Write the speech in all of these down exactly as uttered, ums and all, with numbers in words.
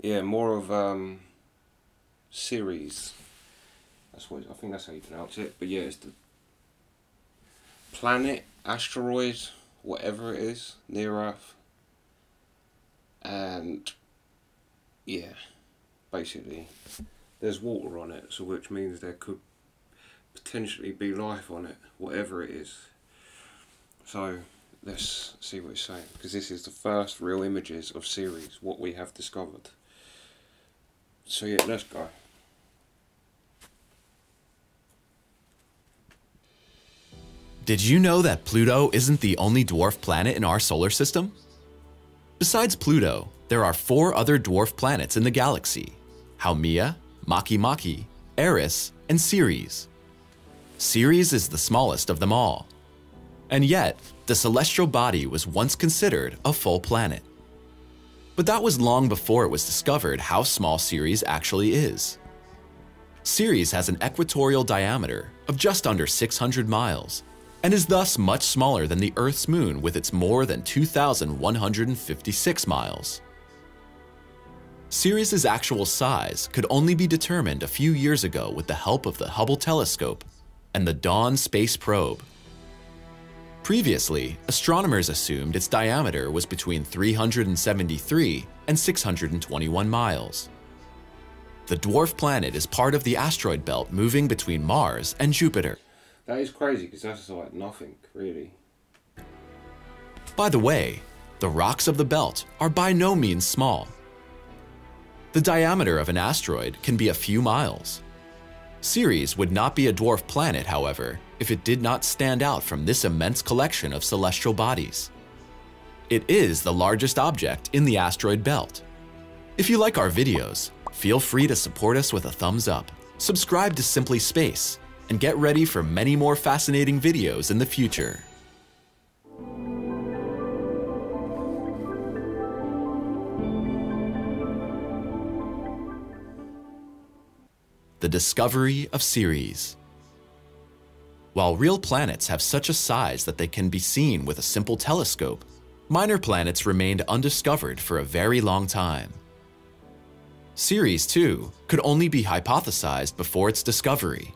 yeah, more of um, Ceres. That's what I think that's how you pronounce it. But yeah, it's the planet, asteroid, whatever it is, near Earth. And yeah, basically, there's water on it, so which means there could potentially be life on it, whatever it is. So let's see what it's saying, because this is the first real images of Ceres, what we have discovered. So yeah, let's go. Did you know that Pluto isn't the only dwarf planet in our solar system? Besides Pluto, there are four other dwarf planets in the galaxy: Haumea, Makemake, Eris, and Ceres. Ceres is the smallest of them all. And yet, the celestial body was once considered a full planet. But that was long before it was discovered how small Ceres actually is. Ceres has an equatorial diameter of just under six hundred miles and is thus much smaller than the Earth's moon with its more than two thousand one hundred fifty-six miles. Ceres's actual size could only be determined a few years ago with the help of the Hubble telescope and the Dawn space probe. Previously, astronomers assumed its diameter was between three hundred seventy-three and six hundred twenty-one miles. The dwarf planet is part of the asteroid belt moving between Mars and Jupiter. That is crazy, because that's like nothing, really. By the way, the rocks of the belt are by no means small. The diameter of an asteroid can be a few miles. Ceres would not be a dwarf planet, however, if it did not stand out from this immense collection of celestial bodies. It is the largest object in the asteroid belt. If you like our videos, feel free to support us with a thumbs up, subscribe to Simply Space, and get ready for many more fascinating videos in the future. The discovery of Ceres. While real planets have such a size that they can be seen with a simple telescope, minor planets remained undiscovered for a very long time. Ceres, too, could only be hypothesized before its discovery.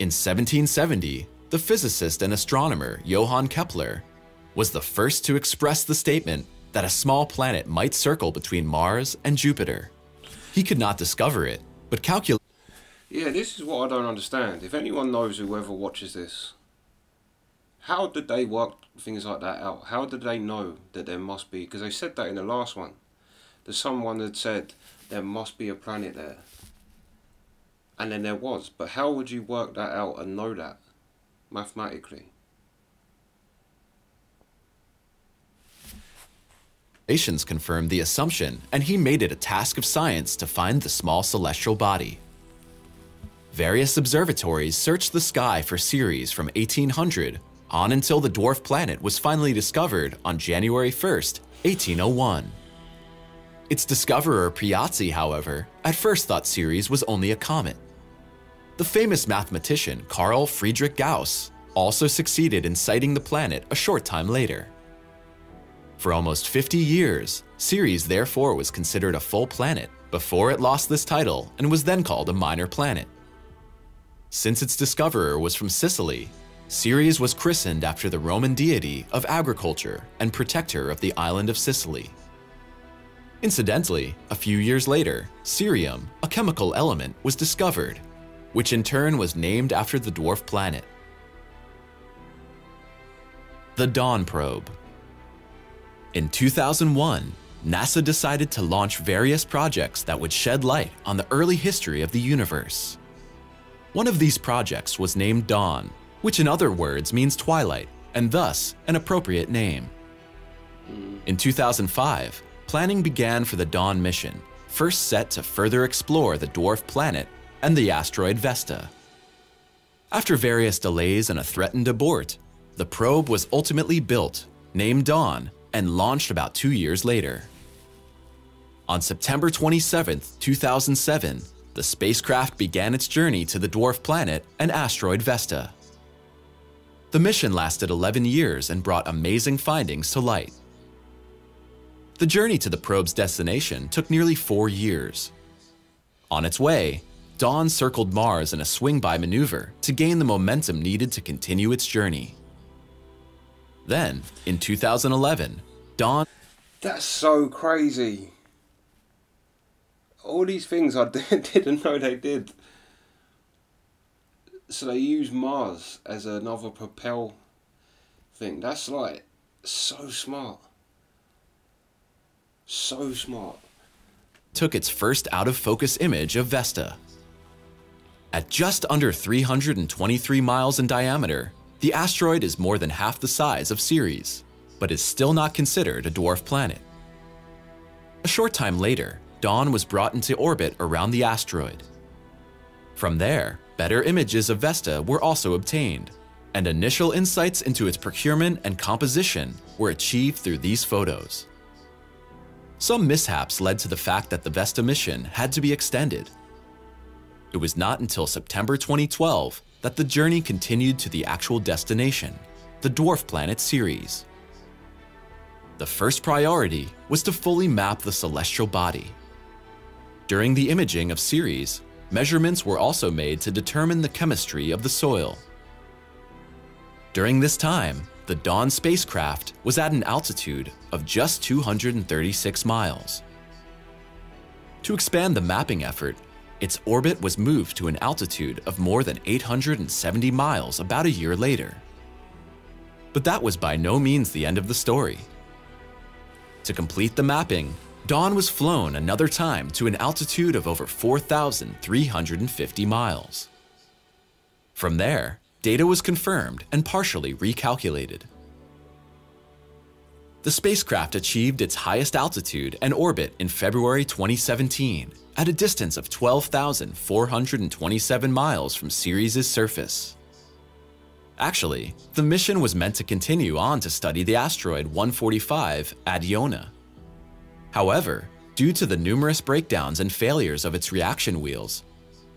In seventeen seventy, the physicist and astronomer Johann Kepler was the first to express the statement that a small planet might circle between Mars and Jupiter. He could not discover it, but calculate. Yeah, this is what I don't understand. If anyone knows, whoever watches this, how did they work things like that out? How did they know that there must be, because they said that in the last one, that someone had said there must be a planet there, and then there was, but how would you work that out and know that mathematically? Calculations confirmed the assumption, and he made it a task of science to find the small celestial body. Various observatories searched the sky for Ceres from eighteen hundred on until the dwarf planet was finally discovered on January first, eighteen oh one. Its discoverer Piazzi, however, at first thought Ceres was only a comet. The famous mathematician Carl Friedrich Gauss also succeeded in sighting the planet a short time later. For almost fifty years, Ceres therefore was considered a full planet before it lost this title and was then called a minor planet. Since its discoverer was from Sicily, Ceres was christened after the Roman deity of agriculture and protector of the island of Sicily. Incidentally, a few years later, cerium, a chemical element, was discovered, which in turn was named after the dwarf planet. The Dawn probe. In two thousand one, NASA decided to launch various projects that would shed light on the early history of the universe. One of these projects was named Dawn, which in other words means twilight, and thus an appropriate name. In two thousand five, planning began for the Dawn mission, first set to further explore the dwarf planet and the asteroid Vesta. After various delays and a threatened abort, the probe was ultimately built, named Dawn, and launched about two years later. On September twenty-seventh, two thousand seven, the spacecraft began its journey to the dwarf planet and asteroid Vesta. The mission lasted eleven years and brought amazing findings to light. The journey to the probe's destination took nearly four years. On its way, Dawn circled Mars in a swing-by maneuver to gain the momentum needed to continue its journey. Then, in two thousand eleven, Dawn... That's so crazy. All these things I didn't know they did. So they use Mars as another propel thing. That's like so smart. So smart. Took its first out-of-focus image of Vesta. At just under three hundred twenty-three miles in diameter, the asteroid is more than half the size of Ceres, but is still not considered a dwarf planet. A short time later, Dawn was brought into orbit around the asteroid. From there, better images of Vesta were also obtained, and initial insights into its procurement and composition were achieved through these photos. Some mishaps led to the fact that the Vesta mission had to be extended. It was not until September twenty twelve that the journey continued to the actual destination, the dwarf planet Ceres. The first priority was to fully map the celestial body. During the imaging of Ceres, measurements were also made to determine the chemistry of the soil. During this time, the Dawn spacecraft was at an altitude of just two hundred thirty-six miles. To expand the mapping effort, its orbit was moved to an altitude of more than eight hundred seventy miles about a year later. But that was by no means the end of the story. To complete the mapping, Dawn was flown another time to an altitude of over four thousand three hundred fifty miles. From there, data was confirmed and partially recalculated. The spacecraft achieved its highest altitude and orbit in February twenty seventeen at a distance of twelve thousand four hundred twenty-seven miles from Ceres' surface. Actually, the mission was meant to continue on to study the asteroid one forty-five Adiona. However, due to the numerous breakdowns and failures of its reaction wheels,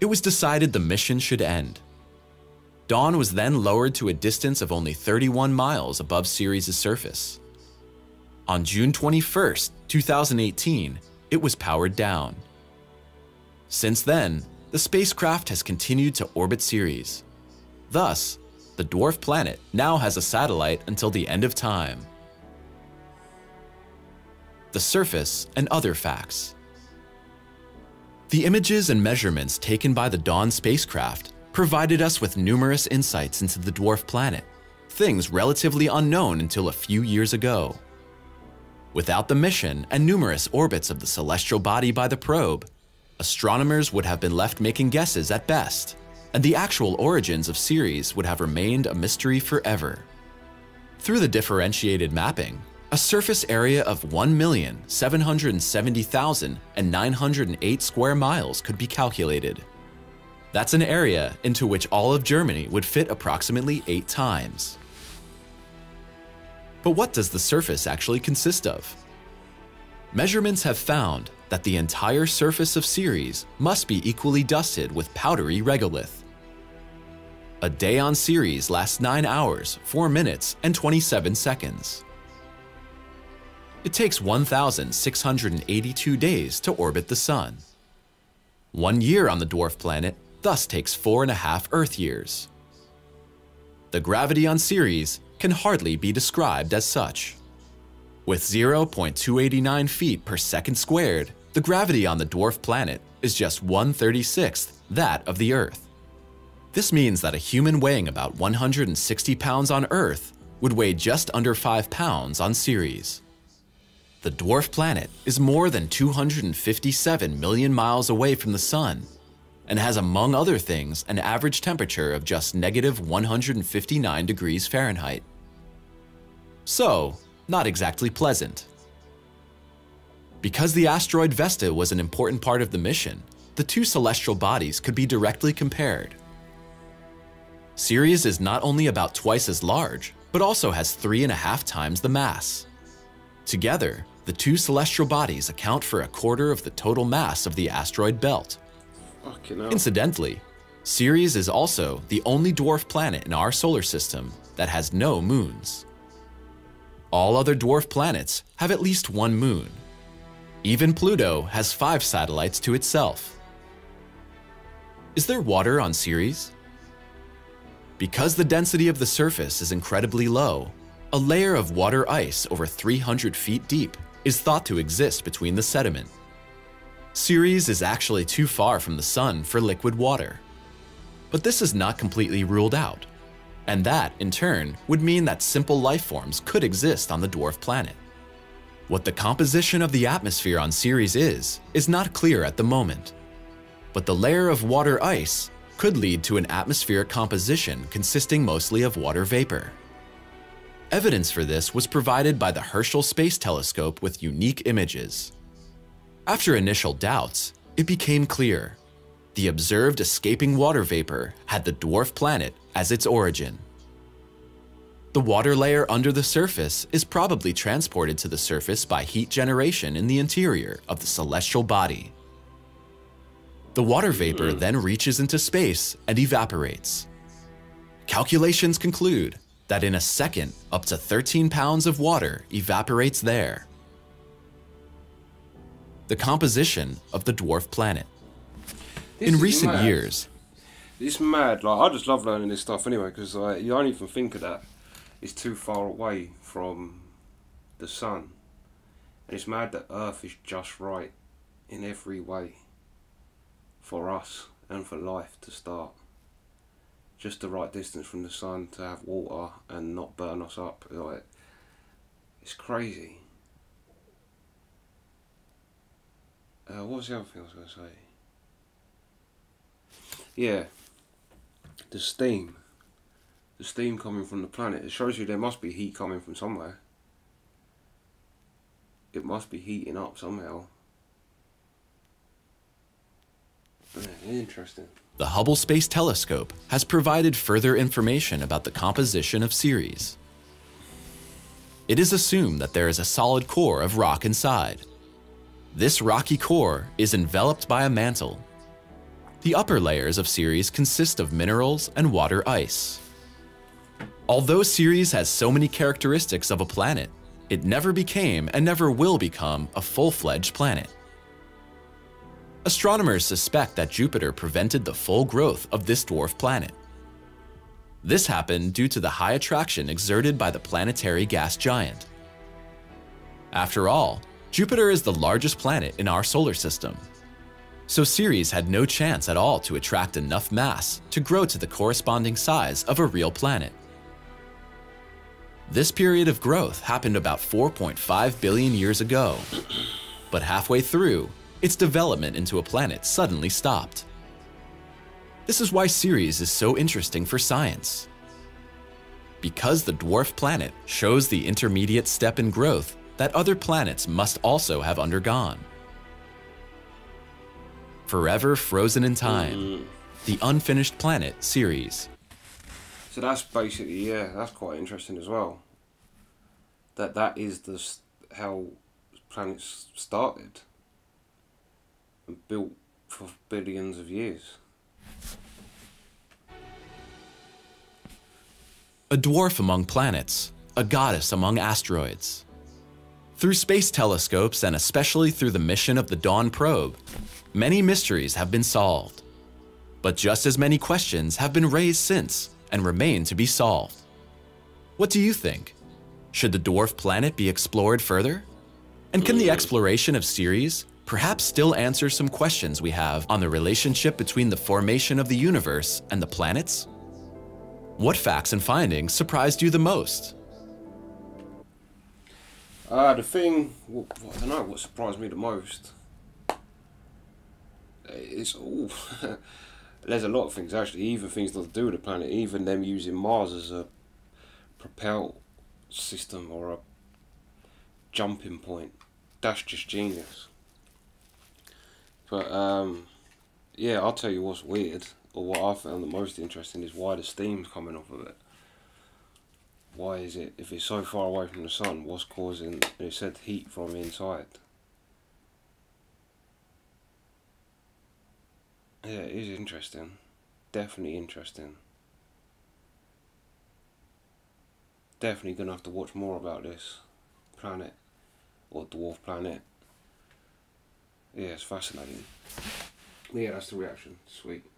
it was decided the mission should end. Dawn was then lowered to a distance of only thirty-one miles above Ceres' surface. On June twenty-first, two thousand eighteen, it was powered down. Since then, the spacecraft has continued to orbit Ceres. Thus, the dwarf planet now has a satellite until the end of time. The surface and other facts. The images and measurements taken by the Dawn spacecraft provided us with numerous insights into the dwarf planet, things relatively unknown until a few years ago. Without the mission and numerous orbits of the celestial body by the probe, astronomers would have been left making guesses at best, and the actual origins of Ceres would have remained a mystery forever. Through the differentiated mapping, a surface area of one million seven hundred seventy thousand nine hundred eight square miles could be calculated. That's an area into which all of Germany would fit approximately eight times. But what does the surface actually consist of? Measurements have found that the entire surface of Ceres must be equally dusted with powdery regolith. A day on Ceres lasts nine hours, four minutes, and twenty-seven seconds. It takes one thousand six hundred eighty-two days to orbit the Sun. One year on the dwarf planet thus takes four and a half Earth years. The gravity on Ceres can hardly be described as such. With zero point two eight nine feet per second squared, the gravity on the dwarf planet is just one thirty-sixth that of the Earth. This means that a human weighing about one hundred sixty pounds on Earth would weigh just under five pounds on Ceres. The dwarf planet is more than two hundred fifty-seven million miles away from the Sun, and has among other things an average temperature of just negative one hundred fifty-nine degrees Fahrenheit. So, not exactly pleasant. Because the asteroid Vesta was an important part of the mission, the two celestial bodies could be directly compared. Ceres is not only about twice as large, but also has three and a half times the mass. Together, the two celestial bodies account for a quarter of the total mass of the asteroid belt. Incidentally, Ceres is also the only dwarf planet in our solar system that has no moons. All other dwarf planets have at least one moon. Even Pluto has five satellites to itself. Is there water on Ceres? Because the density of the surface is incredibly low, a layer of water ice over three hundred feet deep is thought to exist between the sediment. Ceres is actually too far from the sun for liquid water. But this is not completely ruled out, and that, in turn, would mean that simple life forms could exist on the dwarf planet. What the composition of the atmosphere on Ceres is, is not clear at the moment. But the layer of water ice could lead to an atmospheric composition consisting mostly of water vapor. Evidence for this was provided by the Herschel Space Telescope with unique images. After initial doubts, it became clear. The observed escaping water vapor had the dwarf planet as its origin. The water layer under the surface is probably transported to the surface by heat generation in the interior of the celestial body. The water vapor then reaches into space and evaporates. Calculations conclude that in a second, up to thirteen pounds of water evaporates there. The composition of the dwarf planet. This in recent mad. years, it's mad. Like I just love learning this stuff anyway, because like, you don't even think of that. It's too far away from the sun, and it's mad that Earth is just right in every way for us and for life to start. Just the right distance from the sun to have water and not burn us up. Like, it's crazy. Uh, what was the other thing I was going to say? Yeah, the steam. The steam coming from the planet. It shows you there must be heat coming from somewhere. It must be heating up somehow. Yeah, interesting. The Hubble Space Telescope has provided further information about the composition of Ceres. It is assumed that there is a solid core of rock inside. This rocky core is enveloped by a mantle. The upper layers of Ceres consist of minerals and water ice. Although Ceres has so many characteristics of a planet, it never became and never will become a full-fledged planet. Astronomers suspect that Jupiter prevented the full growth of this dwarf planet. This happened due to the high attraction exerted by the planetary gas giant. After all, Jupiter is the largest planet in our solar system, so Ceres had no chance at all to attract enough mass to grow to the corresponding size of a real planet. This period of growth happened about four point five billion years ago, but halfway through, its development into a planet suddenly stopped. This is why Ceres is so interesting for science. Because the dwarf planet shows the intermediate step in growth that other planets must also have undergone. Forever frozen in time, mm. the unfinished planet Ceres. So that's basically, yeah, that's quite interesting as well. That that is the how planets started and built for billions of years. A dwarf among planets, a goddess among asteroids. Through space telescopes and especially through the mission of the Dawn probe, many mysteries have been solved. But just as many questions have been raised since and remain to be solved. What do you think? Should the dwarf planet be explored further? And can the exploration of Ceres perhaps still answer some questions we have on the relationship between the formation of the universe and the planets? What facts and findings surprised you the most? Uh, the thing, well, I don't know what surprised me the most. It's all, there's a lot of things actually, even things that do with the planet, even them using Mars as a propel system or a jumping point. That's just genius. But um, yeah, I'll tell you what's weird, or what I found the most interesting is why the steam's coming off of it. Why is it, if it's so far away from the sun, what's causing, it said, heat from inside? Yeah, it is interesting. Definitely interesting. definitely gonna have to watch more about this planet, or dwarf planet. Yeah, it's fascinating. Yeah, that's the reaction. Sweet.